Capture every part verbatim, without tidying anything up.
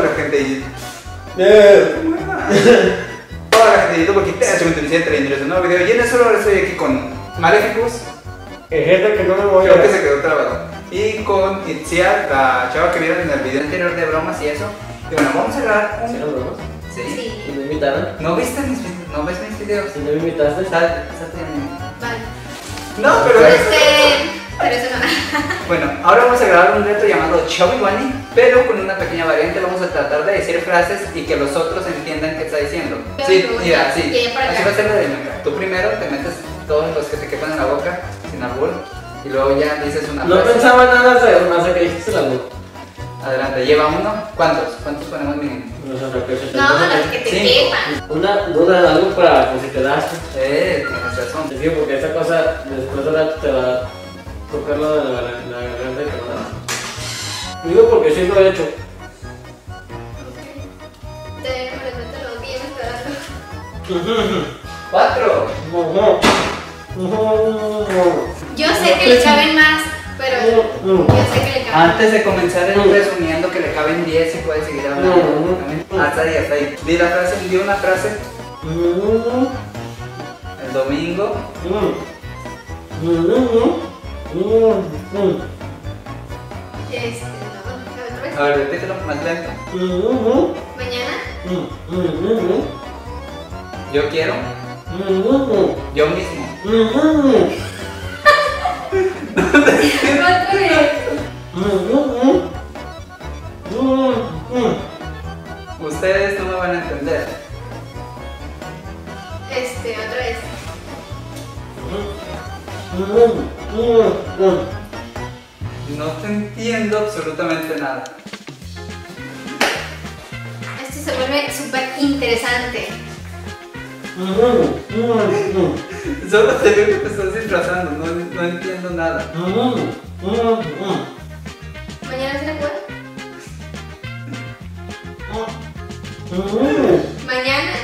toda la gente de YouTube. Toda la gente de YouTube, porque te hace un interesante nuevo video. Y en eso ahora estoy aquí con Maleficus. Es gente que no me voy a... Creo que se quedó trabado. Y con Itziar, la chava que vieron en el video anterior de bromas y eso. Y bueno, vamos a hablar. ¿Sí eran bromas? Sí. Sí. ¿Me invitaron? ¿No viste mis videos? ¿No ves mis videos? ¿Sí me invitaste? Salte en... Vale. No, pero... Este... Pero eso no. Bueno, ahora vamos a grabar un reto llamado Chubby Wani, pero con una pequeña variante. Vamos a tratar de decir frases y que los otros entiendan qué está diciendo. Sí, mira, sí. Así va a ser la dinámica. Tú primero te metes todos los que te quepan en la boca, sin albur, y luego ya dices una frase. No pensaba nada más de que dijiste el albur. Adelante, lleva uno. ¿Cuántos? ¿Cuántos ponemos mínimo? No, los que te quepan. Una duda de algo para que si te das. Eh, tienes razón. Sí, porque esa cosa después de rato te va... tocarlo de la garganta y que no. Digo porque sí lo he hecho. Te dejo que me meto los dientes esperando. ¡Cuatro! Yo sé que le caben más, pero yo sé que le caben más. Antes de comenzar el resumiendo que le caben diez y puedes seguir hablando. Hasta ahí, hasta ahí. Di la frase, di una frase. El domingo. Este, no, a ver, repítelo más lento. Mañana. Yo quiero. Yo mismo. Ustedes no me van a entender. Este, otra vez. No te entiendo absolutamente nada. Esto se vuelve súper interesante. Solo te veo que te estás disfrazando, no, no entiendo nada. ¿Mañana se la puede? ¿Mañana?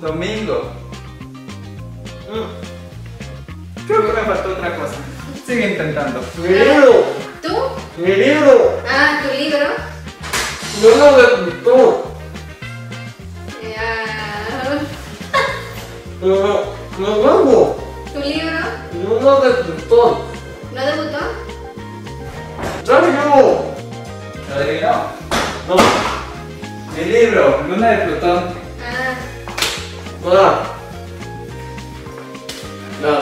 Domingo. Creo que me faltó otra cosa. Sigue intentando. ¡Mi libro! ¿Tú? ¡Mi libro! Ah, ¿tu libro? No, no, no, tú. Ya... No, no, no, no. ¿Tu libro? No, no, debutó. ¿No debutó? ¡Ya digo! ¿Lo adivinó? No. Mi libro, Luna de Plutón. Ah. Hola. No.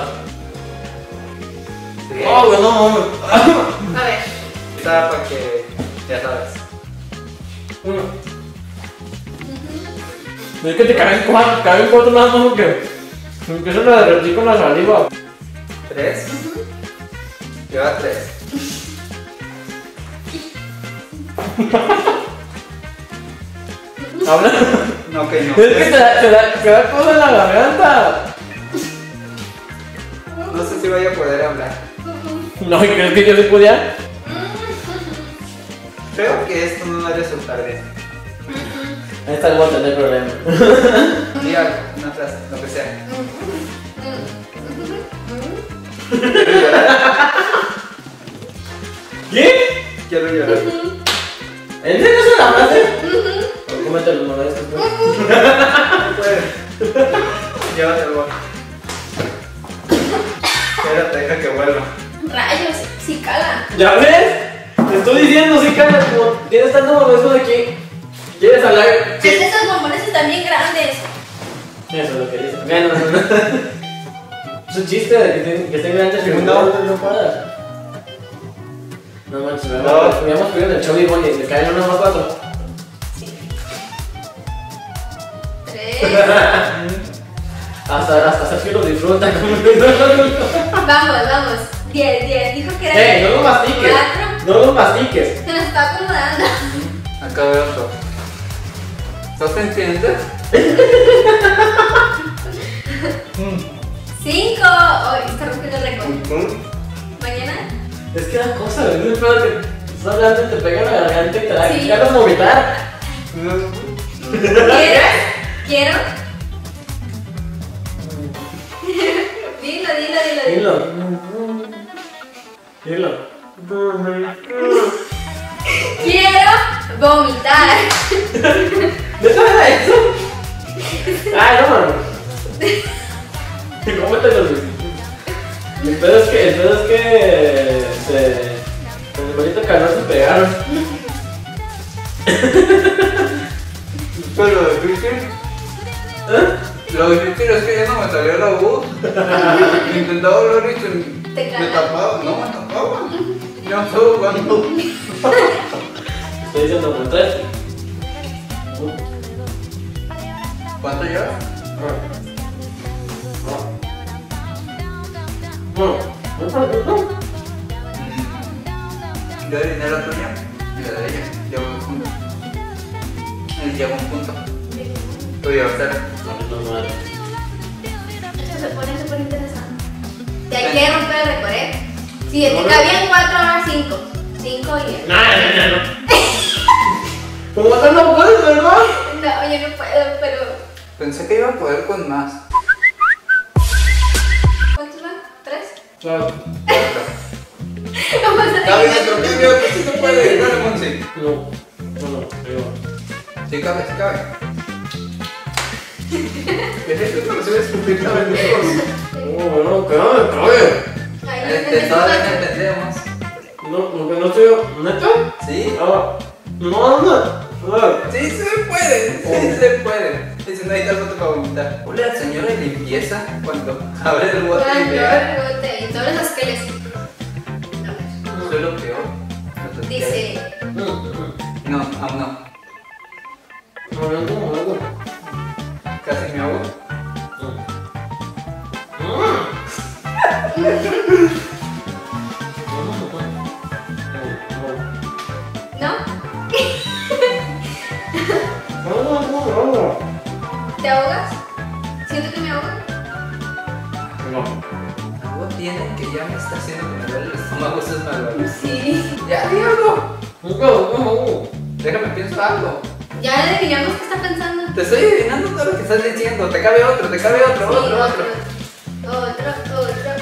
Oh, bueno, no. A ver. Está para que ya sabes. Uno. Es que te caen cuatro, caen cuatro más más porque me empiezan a derretir con la saliva. Tres. Lleva tres. ¿Habla? No, que no. Es que te da, te da, te da todo en la garganta. No sé si voy a poder hablar. No, ¿y crees que yo se podía? Creo que esto no va a resultar bien. Ahí está, voy a tener problemas. Diga una frase, lo que sea. Quiero llorar. ¿Qué? Quiero llorar. ¿En serio es una frase? Cómete los molestos. No puedes. Llévatelo. Espérate, deja que vuelva. Rayos, sí cala. ¿Ya ves? Te estoy diciendo, sí cala. Como tienes tanto molesto de aquí. ¿Quieres hablar? Sí. Pues esos bombones están bien grandes. Eso es lo que dicen. Bueno, es un chiste de que estén grandes. No, no paras. No manches, no. Habíamos pedido el Chubby Wani y le caen uno más cuatro. Sí. Tres. Hasta, hasta Sergio lo disfruta. Vamos, vamos. diez, diez, dijo que era... ¡Eh! Hey, ¡no lo mastiques! cuatro. ¡No lo mastiques! Se nos está acomodando. Acá veo otro. ¿No te entiendes? ¡Cinco! ¡Hoy está rompiendo el récord! ¿Mañana? Es que la cosa, es muy claro que estás hablando y te pega la garganta y te da... ¡Ya vas a vomitar! ¿Quieres? ¿Quiero? Dilo, dilo, dilo. Dilo. Quiero. Quiero vomitar. ¿De eso era eso? Ah, no. ¿Cómo te lo dices? El pedo es que, el pedo es que se, con el bonito calor se pegaron. Pero lo difícil, ¿eh? Lo difícil es que ya no me salió la voz. Intentaba hablar y se me tapaba, no me tapaba. Yo solo cuando. Estoy diciendo por tres. ¿Cuánto llevas? Bueno, yo dinero a tuya y la de ella, llevamos juntos. Y llevo un punto. Tú llevas cero. Esto se pone súper interesante. ¿Te hay que romper el recorrido? Si te cabían cuatro, ahora cinco. Cinco y diez. No, no, no. ¿Cómo estás? No puedes, ¿verdad? No, yo no puedo, pero... Pensé que iba a poder con más. Claro. No pasa nada. Que sí se puede, no le consigo. No, no, no, pero... Sí, cabe, sí cabe. ¿Qué que no se ve escupir cabe el mismo? No, no, cabe, cabe. Este, todavía no entendemos. No, no, que no estoy... ¿Neta? Sí. Ah, no, no, no. Sí se puede, sí se puede. Si no hay tanto toca vomitar. Hola, señora de limpieza, cuando abre el bote y vea. Abre el bote y todas las que les... No. Yo lo peor. Dice... No, no, no. Casi me ahogo. ¿Te ahogas? ¿Siento que me ahogo? No. Algo tiene que ya me está haciendo que me duele el estómago, eso es malo. Sí. Ya, di algo. No, no, no. Déjame pienso algo. Ya le digamos que está pensando. Te estoy adivinando todo lo que estás diciendo. Te cabe otro, te cabe otro, sí, otro, otro, otro. Otro, otro, otro.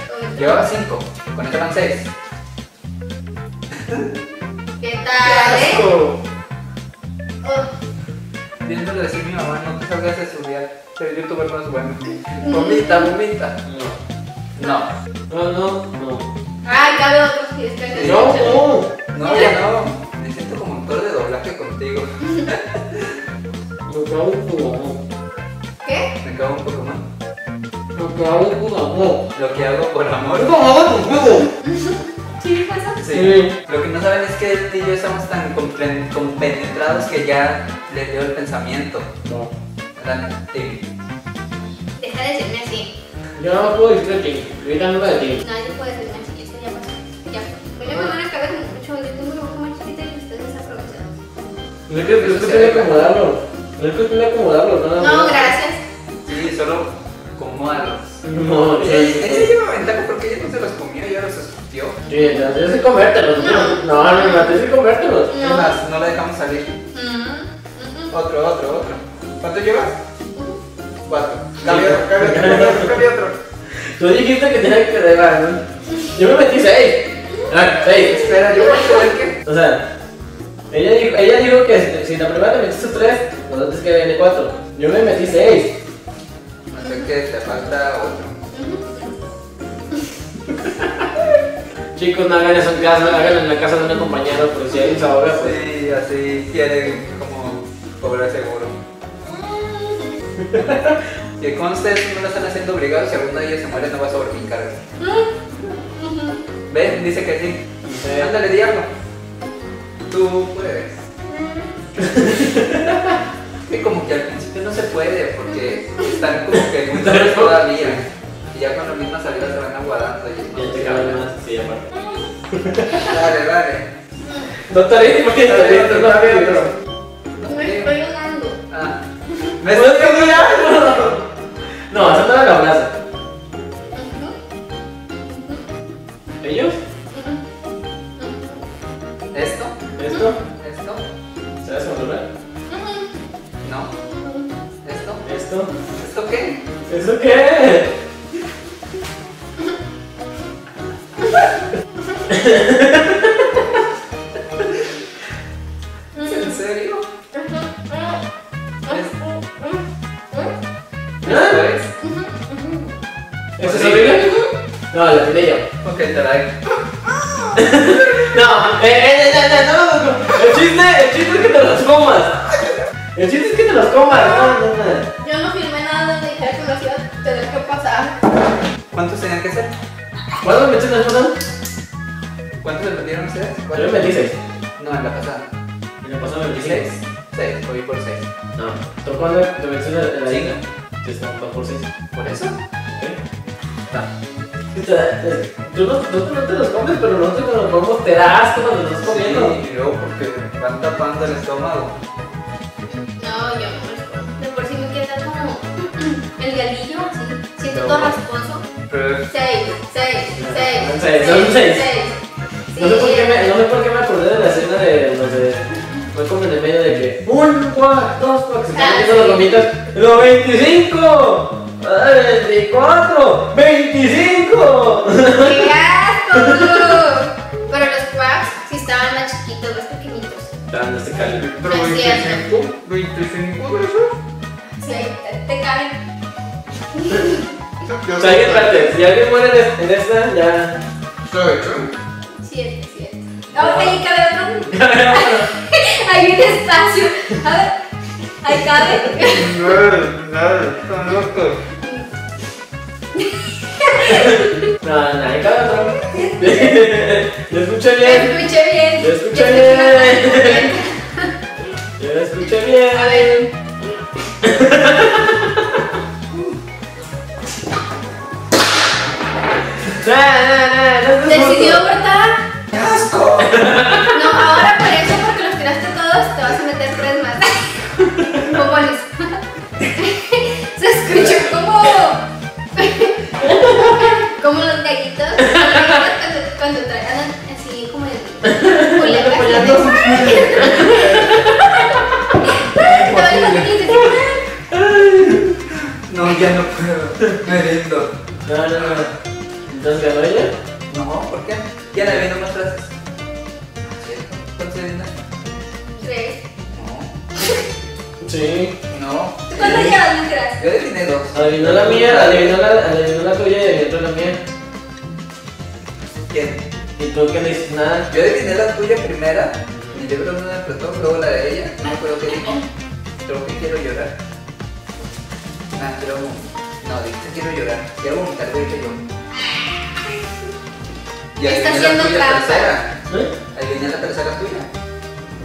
Llevaba cinco. Con esto van seis. ¿Qué tal, eh? Oh. Viendo de decir mi mamá, no te salgas a estudiar, el youtuber no es bueno. Vomita, vomita. No. No, no, no. Ay, cabe otros pies que no, no, no, ya no. Me siento como un toro de doblaje contigo. Me cago un poco. ¿Qué? Me cago un poco más. Lo que hago por amor. Lo que hago por amor. ¡No, no, no! ¿Sí pasa? Sí. Lo que no saben es que él y yo estamos tan compenetrados que ya le dio el pensamiento. No. ¿Verdad? Sí. Deja de decirme así. Yo no puedo decirte a ti. Yo tampoco de ti. No, yo puedo decirme así. Eso ya pasó. Ya. Pues yo me van a cagar mucho. Yo tengo una boca más chiquita y ustedes desaprovechados. No es que usted tiene que acomodarlo. No es que usted tiene que acomodarlo. Nada no, gracias. Sí, solo acomódalos. No, sí. Ese lleva ventaja porque ella no se los comió y ahora se escupió. Sí, entonces sí comértelos. No, no, no, entonces sí comértelos. No. Más, no la dejamos salir. Otro, otro, otro. ¿Cuánto llevas? Cuatro. Cambia otro, cambia otro, cambia otro. Tú dijiste que tenía que regalar, ¿no? Yo me metí seis. Ah, seis. Espera, yo voy a ver qué. O sea, ella dijo, ella dijo que si la primera te metiste tres, pues antes que viene cuatro. Yo me metí seis. No sé qué, te falta otro. Chicos, no hagan eso en casa, háganlo en la casa de un compañero, porque si hay un sabor, pues. Sí, así quieren. Cobrar seguro. Que conste, no lo están haciendo obligado. Si alguno de ellos se muere, no va a sobre mi carga. ¿Ven? Dice que sí. Sí. Ándale, di algo. Tú puedes. Que como que al principio no se puede porque están como que muy duros todavía. Y ya con las mismas salidas se van aguadando. Y no te cabe más. Sí, aparte. Dale, dale. Doctorito, ¿por qué no te cabe? Estoy llorando. Ah. ¡Me estoy llorando! No, eso no me lo abraza. ¿Ellos? ¿Esto? ¿Esto? ¿Esto? ¿Sabes controlar? No. ¿Esto? ¿Esto? ¿Esto qué? ¿Eso qué? ¿En serio? de ello. Ok, te la dejo. No, eh, eh, ya, ya, no, no, el chiste, el chiste es que te las comas. El chiste es que te las comas, no, no, no. Yo no firmé nada donde dije que lo hacía, tenés que pasar. ¿Cuántos tenían que hacer? ¿Cuántos me metieron ustedes? ¿Cuántos me metieron ustedes? Yo metí seis. No, en la pasada. ¿En la pasada me metí seis? seis, voy por seis. No, ¿tú cuándo te metiste en la liga? Yo estaba por seis. ¿Por eso? Tú no te los comes, pero nosotros nos comemos terasco cuando nos estás comiendo. Sí, yo porque van tapando el estómago. No, yo no. De por sí me queda como el galillo, así. Siento todo rasposo. seis, seis, seis. Son seis. No sé por qué me acordé de la escena de los de. Fue como en el medio de que. Un, cuatro, dos, porque se están viendo los gomitas. ¡Los veinticinco! veinticuatro, veinticinco. ¡Qué asco! Pero los quacks sí estaban más chiquitos, más pequeñitos. Estaban de este calibre. Pero veinticinco, veinticinco, sí, te caen. Si alguien parte, si alguien muere en esta, ya. Siete, siete. Ok, cabe otro. Cabe otro. Hay un espacio. A ver, ahí cabe. No, no, no, no. No, nadie cabe otro. Yo escuché bien. Yo escuché bien. Yo escuché bien. Yo escuché bien. A ver. ¿Decidió cortar? ¡Qué asco! No, ahora por eso, porque los tiraste todos, te vas a meter tres más. ¿Cómo les? Se escuchó como. Como los gallitos, los gallitos cuando, cuando tragan así como el colega así de... No, ya no puedo, me rindo. No, no, no. ¿Entonces ganó ella? No, ¿por qué? Ya la vi nomás frases. ¿Cuántas vienen? Tres. No. Sí. No. ¿Tú cuántas llevas, Lucas? Yo adiviné dos. Adivinó la mía, adivinó la, adivinó la tuya y adivinó la mía. ¿Quién? ¿Y tú qué le dices nada? Yo adiviné la tuya primera, y yo creo que no la explotó, luego la de ella, no me acuerdo qué dijo. Creo que quiero llorar. Ah, quiero... No, dijiste quiero llorar. Quiero vomitar, güey, que yo. Y adiviné la tuya tercera. ¿Eh? Adiviné la tercera tuya.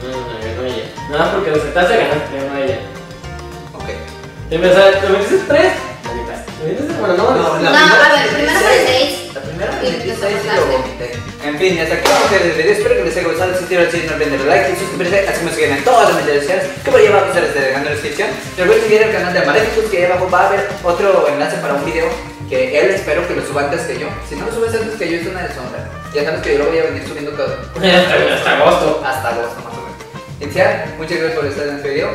No, no, no, ella. No, porque los que estás ganaste, ganó ella. ¿Te metiste tres? ¿Te metiste? Bueno, no, no, la no, primera, a ver, primero fue seis. La primera fue seis y lo vomité. En fin, hasta aquí vamos a dejar el video. Espero que les haya gustado. Si quieren no olviden darle like y suscribirse, así me siguen en todas las redes sociales que por ahí abajo estaré dejando en la descripción. Recuerden seguir el canal de Maleficus, que ahí abajo va a haber otro enlace para un video que él espero que lo suba antes que yo. Si no lo subes antes que yo es una deshonra. Ya sabes que yo lo voy a venir subiendo todo. Hasta, hasta agosto. Hasta agosto más o menos. Itziar, muchas gracias por estar en este video.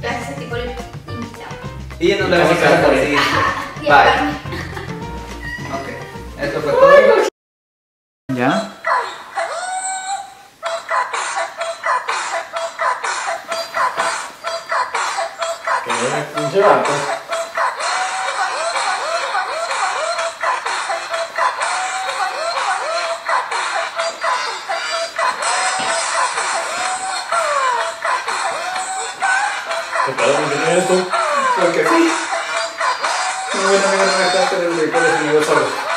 Gracias a ti por el... Y nos la vemos hasta el siguiente. Bye. Ok. Esto fue todo. ¿Ya? ¿Qué? ¿Un chivato? ¿Qué pedo? ¿Por qué tiene esto? Porque sí, muy buena amiga, no me estás queriendo dedicarles amigos solos.